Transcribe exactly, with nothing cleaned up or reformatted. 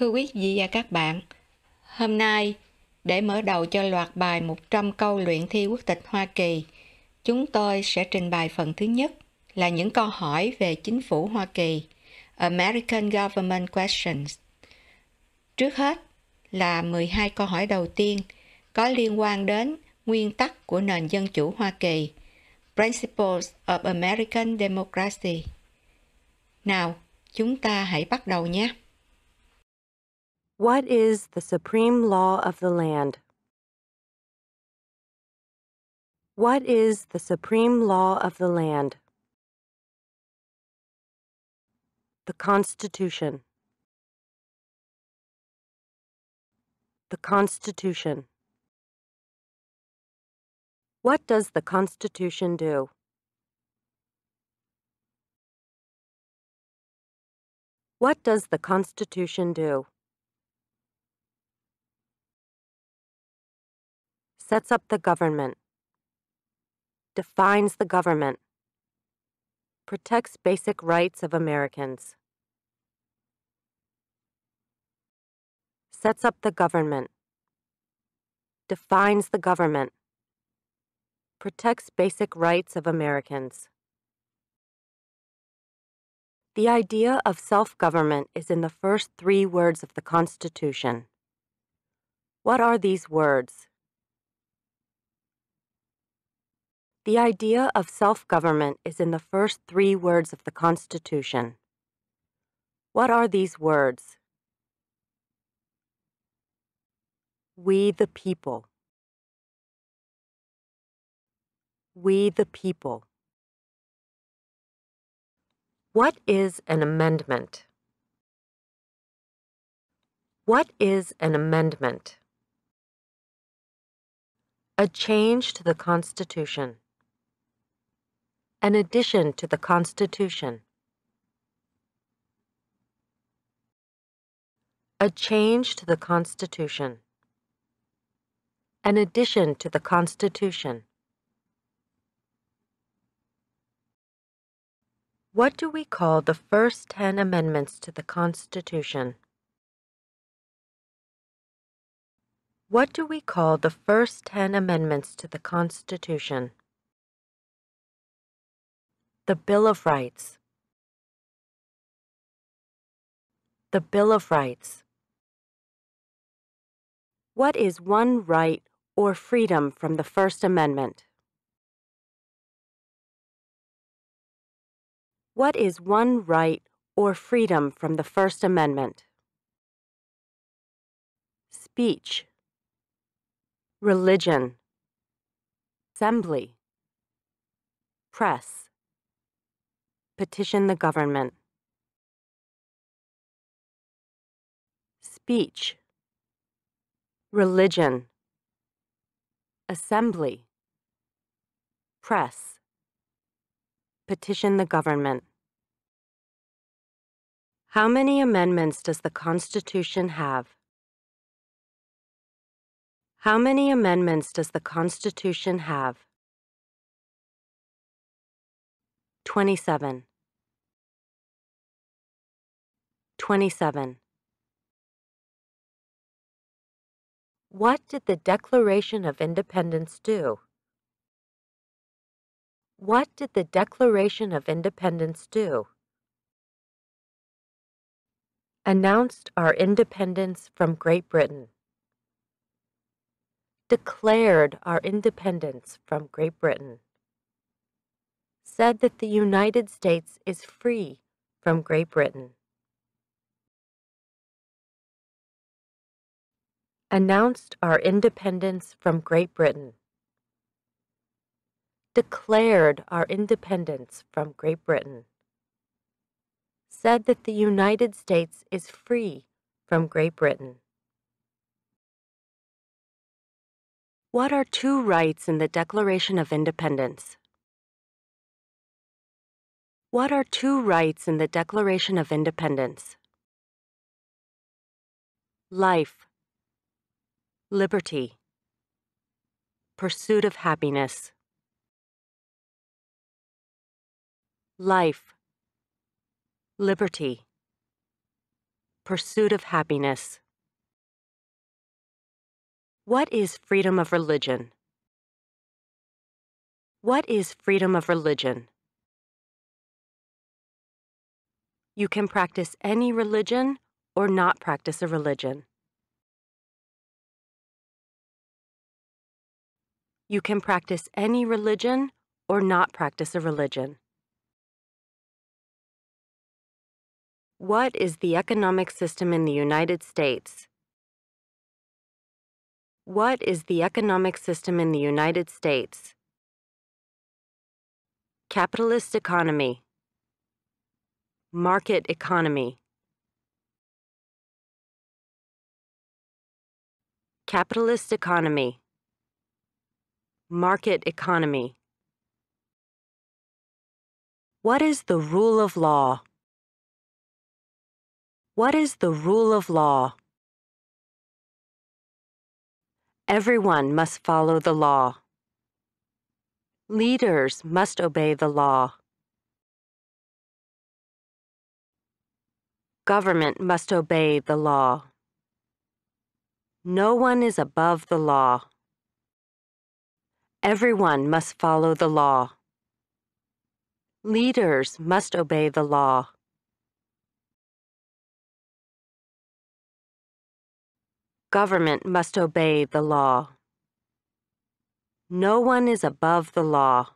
Thưa quý vị và các bạn, hôm nay để mở đầu cho loạt bài một trăm câu luyện thi quốc tịch Hoa Kỳ, chúng tôi sẽ trình bày phần thứ nhất là những câu hỏi về chính phủ Hoa Kỳ, American Government Questions. Trước hết là mười hai câu hỏi đầu tiên có liên quan đến nguyên tắc của nền dân chủ Hoa Kỳ, Principles of American Democracy. Nào, chúng ta hãy bắt đầu nhé. What is the supreme law of the land? What is the supreme law of the land? The Constitution. The Constitution. What does the Constitution do? What does the Constitution do? Sets up the government. Defines the government. Protects basic rights of Americans. Sets up the government. Defines the government. Protects basic rights of Americans. The idea of self-government is in the first three words of the Constitution. What are these words? The idea of self-government is in the first three words of the Constitution. What are these words? We the people. We the people. What is an amendment? What is an amendment? A change to the Constitution. An addition to the Constitution. A change to the Constitution. An addition to the Constitution. What do we call the first ten amendments to the Constitution? What do we call the first ten amendments to the Constitution? The Bill of Rights. The Bill of Rights. What is one right or freedom from the First Amendment? What is one right or freedom from the First Amendment? Speech. Religion. Assembly. Press. Petition the government. Speech. Religion. Assembly. Press. Petition the government. How many amendments does the Constitution have? How many amendments does the Constitution have? twenty-seven. twenty-seven. What did the Declaration of Independence do? What did the Declaration of Independence do? Announced our independence from Great Britain. Declared our independence from Great Britain. Said that the United States is free from Great Britain. Announced our independence from Great Britain. Declared our independence from Great Britain. Said that the United States is free from Great Britain. What are two rights in the Declaration of Independence? What are two rights in the Declaration of Independence? Life. Liberty. Pursuit of happiness. Life. Liberty. pursuit of happiness. What is freedom of religion? What is freedom of religion? You can practice any religion or not practice a religion. You can practice any religion or not practice a religion. What is the economic system in the United States? What is the economic system in the United States? Capitalist economy. Market economy. Capitalist economy. Market economy. What is the rule of law? What is the rule of law? Everyone must follow the law. Leaders must obey the law. Government must obey the law. No one is above the law. Everyone must follow the law. Leaders must obey the law. Government must obey the law. No one is above the law.